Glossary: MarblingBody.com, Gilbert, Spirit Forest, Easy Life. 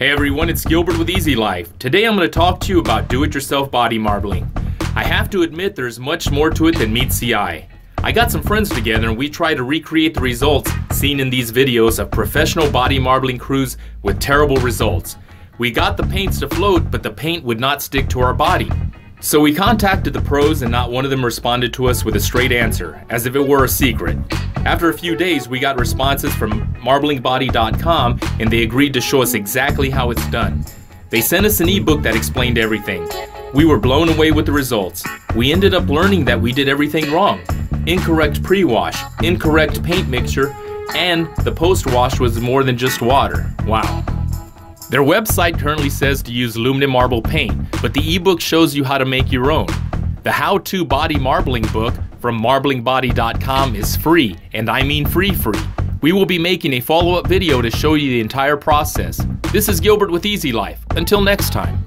Hey everyone, it's Gilbert with Easy Life. Today I'm going to talk to you about do-it-yourself body marbling. I have to admit there's much more to it than meets the eye. I got some friends together and we tried to recreate the results seen in these videos of professional body marbling crews with terrible results. We got the paints to float, but the paint would not stick to our body. So we contacted the pros and not one of them responded to us with a straight answer, as if it were a secret. After a few days, we got responses from MarblingBody.com and they agreed to show us exactly how it's done. They sent us an ebook that explained everything. We were blown away with the results. We ended up learning that we did everything wrong. Incorrect pre-wash, incorrect paint mixture, and the post-wash was more than just water. Wow. Their website currently says to use aluminum marble paint, but the ebook shows you how to make your own. The How-To Body Marbling book from MarblingBody.com is free, and I mean free. We will be making a follow-up video to show you the entire process. This is Gilbert with Easy Life. Until next time.